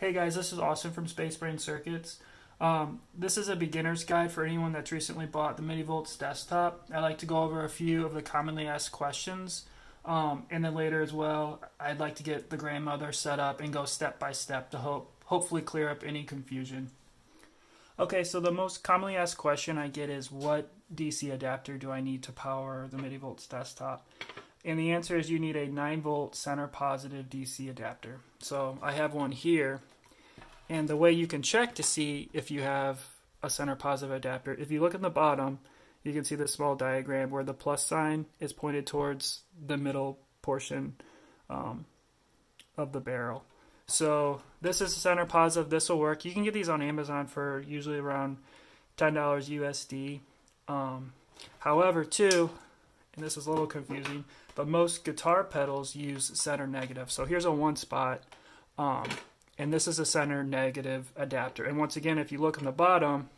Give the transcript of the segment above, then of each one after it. Hey guys, this is Austin from Space Brain Circuits. This is a beginner's guide for anyone that's recently bought the MidiVolts Desktop. I'd like to go over a few of the commonly asked questions, and then later as well, I'd like to get the grandmother set up and go step by step to hopefully clear up any confusion. Okay, so the most commonly asked question I get is, what DC adapter do I need to power the MidiVolts Desktop? And the answer is you need a 9-volt center positive DC adapter. So I have one here. And the way you can check to see if you have a center positive adapter, if you look at the bottom, you can see the small diagram where the plus sign is pointed towards the middle portion of the barrel. So this is center positive. This will work. You can get these on Amazon for usually around $10 USD. However, too, and this is a little confusing, but most guitar pedals use center negative. So here's a one spot, and this is a center negative adapter. And once again, if you look on the bottom,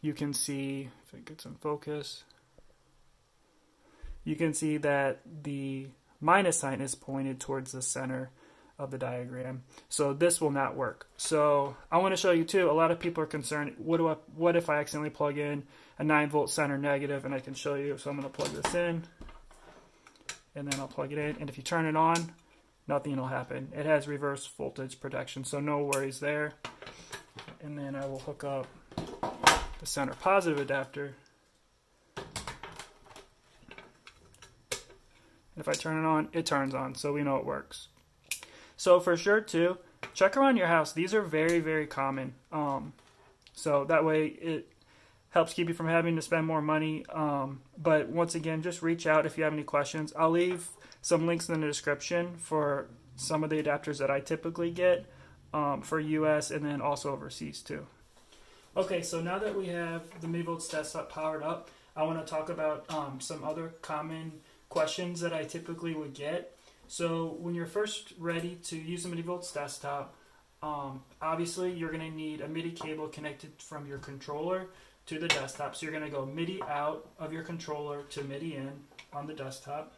you can see, if it gets in focus, you can see that the minus sign is pointed towards the center of the diagram. So this will not work. So I want to show you too, a lot of people are concerned, what if I accidentally plug in a 9-volt center negative? And I can show you, so I'm going to plug this in, and then I'll plug it in, and if you turn it on, nothing will happen. It has reverse voltage protection, so no worries there. And then I will hook up the center positive adapter, and if I turn it on, it turns on, so we know it works. So for sure too, check around your house. These are very, very common. So that way it helps keep you from having to spend more money. But once again, just reach out if you have any questions. I'll leave some links in the description for some of the adapters that I typically get for US and then also overseas too. Okay, so now that we have the MidiVolts Desktop powered up, I want to talk about some other common questions that I typically would get. So when you're first ready to use the MidiVolts Desktop, obviously you're going to need a MIDI cable connected from your controller to the desktop. So you're going to go MIDI out of your controller to MIDI in on the desktop.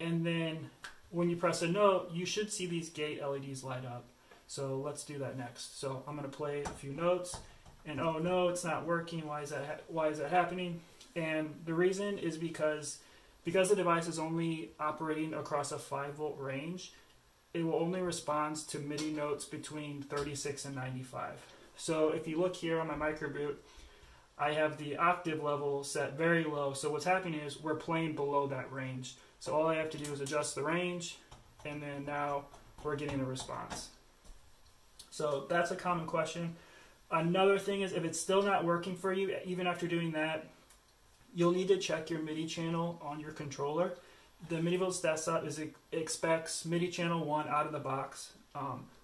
And then when you press a note, you should see these gate LEDs light up. So let's do that next. So I'm going to play a few notes, and oh no, it's not working. Why is that happening? And the reason is because the device is only operating across a 5-volt range, it will only respond to MIDI notes between 36 and 95. So if you look here on my microboot, I have the octave level set very low. So what's happening is we're playing below that range. So all I have to do is adjust the range, and then now we're getting a response. So that's a common question. Another thing is, if it's still not working for you, even after doing that, you'll need to check your MIDI channel on your controller. The MidiVolts Desktop expects MIDI channel 1 out of the box,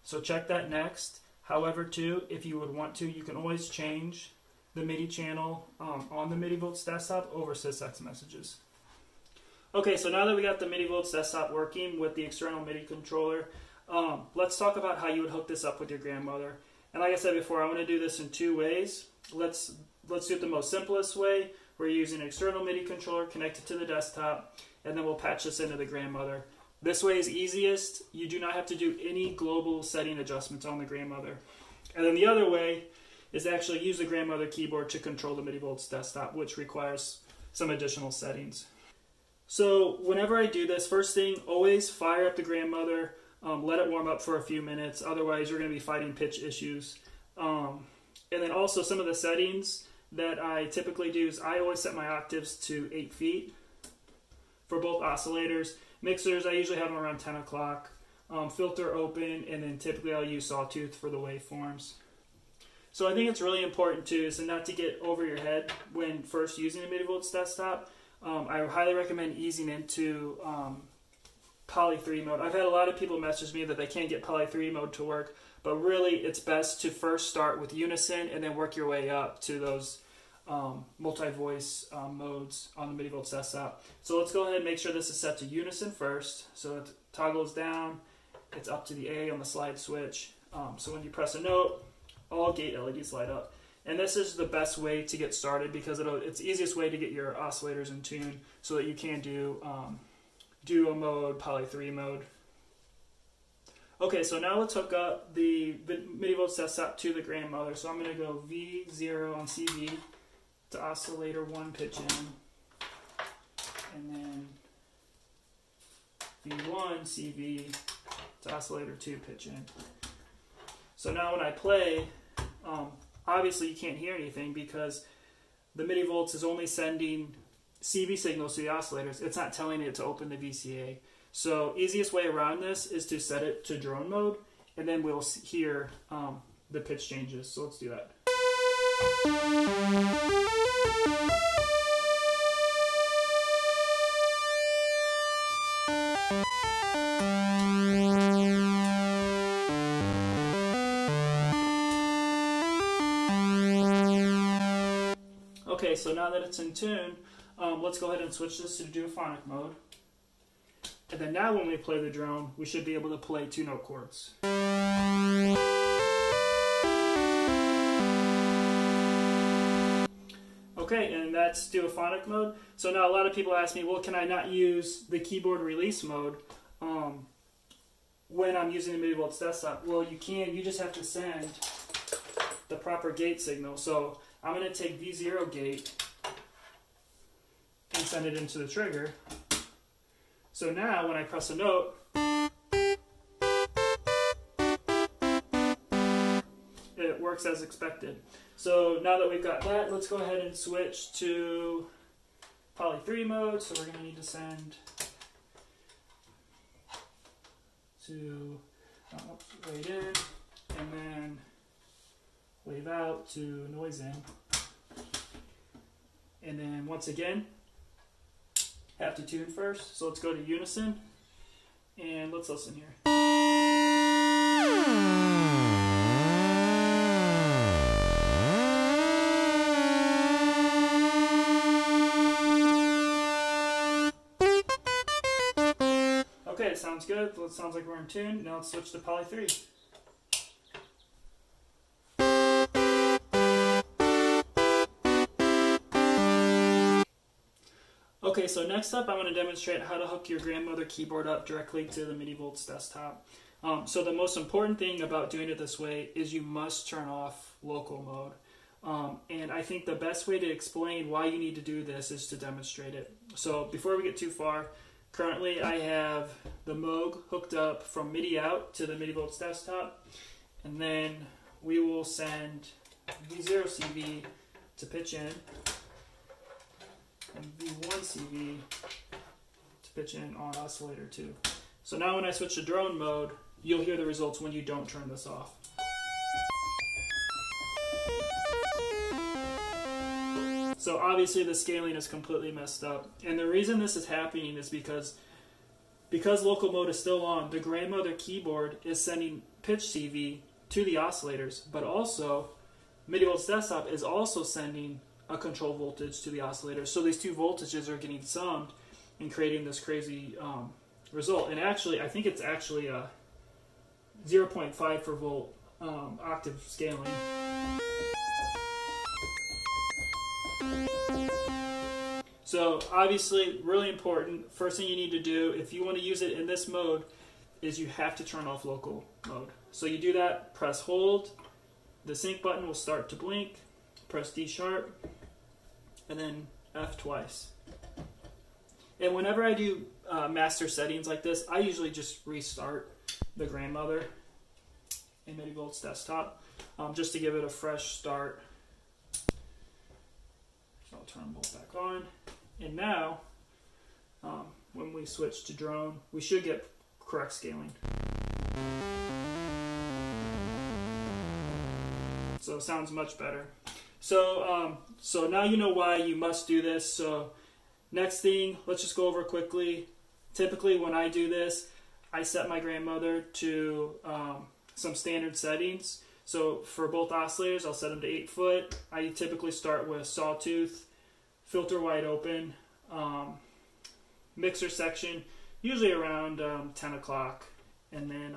so check that next. However, too, if you would want to, you can always change the MIDI channel on the MidiVolts Desktop over SysX messages. Okay, so now that we got the MidiVolts Desktop working with the external MIDI controller, let's talk about how you would hook this up with your grandmother. And like I said before, I want to do this in two ways. Let's do it the most simplest way. We're using an external MIDI controller connected to the desktop, and then we'll patch this into the grandmother. This way is easiest. You do not have to do any global setting adjustments on the grandmother. And then the other way is to actually use the grandmother keyboard to control the MidiVolts Desktop, which requires some additional settings. So whenever I do this, first thing, always fire up the grandmother, let it warm up for a few minutes, otherwise you're going to be fighting pitch issues. And then also some of the settings that I typically do is I always set my octaves to 8 feet for both oscillators. Mixers, I usually have them around 10 o'clock. Filter open, and then typically I'll use sawtooth for the waveforms. So I think it's really important too is not to get over your head when first using a MidiVolts Desktop. I highly recommend easing into Poly 3 mode. I've had a lot of people message me that they can't get Poly 3 mode to work, but really it's best to first start with unison and then work your way up to those multi-voice modes on the MidiVolts Desktop. So let's go ahead and make sure this is set to unison first. So it toggles down, it's up to the A on the slide switch. So when you press a note, all gate LEDs light up. And this is the best way to get started because it's the easiest way to get your oscillators in tune so that you can do duo mode, poly 3 mode. Okay, so now let's hook up the MidiVolts Desktop to the grandmother. So I'm going to go V0 on CV to oscillator 1 pitch in, and then V1 CV to oscillator 2 pitch in. So now when I play, obviously you can't hear anything because the MidiVolts is only sending CV signals to the oscillators. It's not telling it to open the VCA. So easiest way around this is to set it to drone mode, and then we'll hear the pitch changes. So let's do that. Okay, so now that it's in tune, let's go ahead and switch this to duophonic mode. And then now when we play the drone, we should be able to play 2-note chords. Okay, and that's duophonic mode. So now a lot of people ask me, well, can I not use the keyboard release mode when I'm using the MidiVolts Desktop? Well, you can. You just have to send the proper gate signal. So I'm going to take V0 gate and send it into the trigger. So now when I press a note, it works as expected. So now that we've got that, let's go ahead and switch to poly 3 mode. So we're going to need to send to wave in, and then wave out to noise in. And then once again, have to tune first, so let's go to unison and let's listen here. Okay, sounds good. It sounds like we're in tune. Now let's switch to poly 3. Okay, so next up, I'm going to demonstrate how to hook your grandmother keyboard up directly to the MidiVolts Desktop. So the most important thing about doing it this way is you must turn off local mode. And I think the best way to explain why you need to do this is to demonstrate it. So before we get too far, currently I have the Moog hooked up from MIDI out to the MidiVolts Desktop. And then we will send V0 CV to pitch in, and V1 CV to pitch in on oscillator 2. So now when I switch to drone mode, you'll hear the results when you don't turn this off. So obviously the scaling is completely messed up. And the reason this is happening is because local mode is still on, the grandmother keyboard is sending pitch CV to the oscillators, but also MidiVolts Desktop is also sending a control voltage to the oscillator, so these two voltages are getting summed and creating this crazy result. And actually, I think it's actually a 0.5 per volt octave scaling. So obviously, really important. First thing you need to do if you want to use it in this mode is you have to turn off local mode. So you do that. Press hold. The sync button will start to blink. Press D sharp. And then F twice. And whenever I do master settings like this, I usually just restart the grandmother in MidiVolts Desktop just to give it a fresh start. So I'll turn both back on. And now, when we switch to drone, we should get correct scaling. So it sounds much better. So now you know why you must do this. So next thing, let's just go over quickly. Typically when I do this, I set my grandmother to some standard settings. So for both oscillators, I'll set them to 8 foot. I typically start with sawtooth, filter wide open, mixer section, usually around 10 o'clock. And then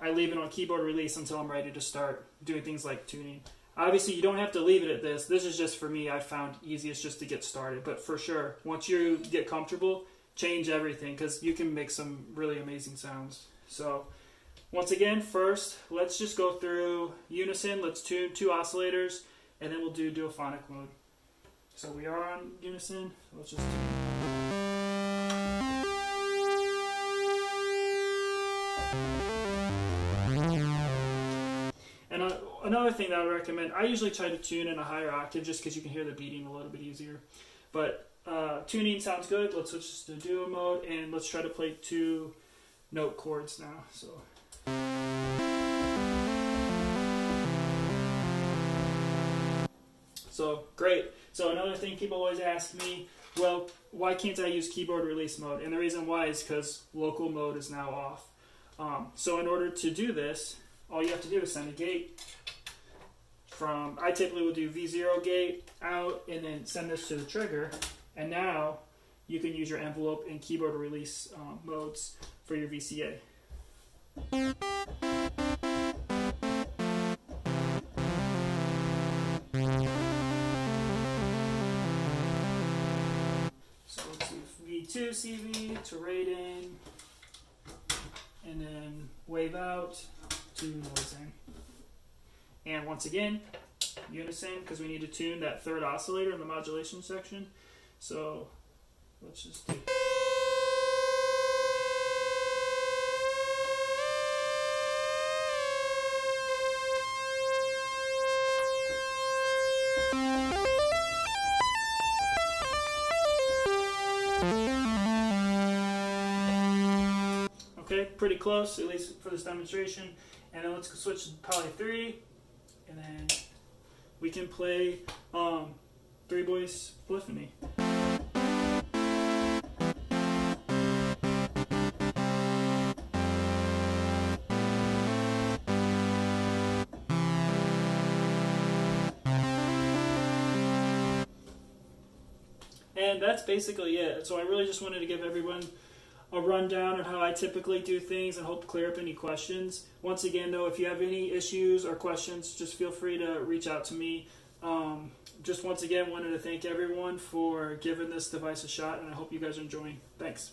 I leave it on keyboard release until I'm ready to start doing things like tuning. Obviously, you don't have to leave it at this. This is just for me. I found easiest just to get started. But for sure, once you get comfortable, change everything because you can make some really amazing sounds. So Once again, first, let's just go through unison. Let's tune two oscillators, and then we'll do duophonic mode. So we are on unison. So let's just tune. And another thing that I recommend, I usually try to tune in a higher octave just because you can hear the beating a little bit easier. But tuning sounds good. Let's switch this to duo mode, and let's try to play two note chords now. So. So great. So another thing people always ask me, well, why can't I use keyboard release mode? And the reason why is because local mode is now off. So in order to do this, all you have to do is send a gate from, I typically will do V0 gate out and then send this to the trigger. And now you can use your envelope and keyboard release modes for your VCA. To CV, to Raiden, and then wave out to noise in. And once again, unison, because we need to tune that third oscillator in the modulation section. So let's just do. Okay, pretty close, at least for this demonstration. And then let's switch to poly 3, and then we can play three voice polyphony. And that's basically it. So I really just wanted to give everyone a rundown of how I typically do things and hope to clear up any questions. Once again, though, if you have any issues or questions, just feel free to reach out to me. Just once again, wanted to thank everyone for giving this device a shot, and I hope you guys are enjoying. Thanks.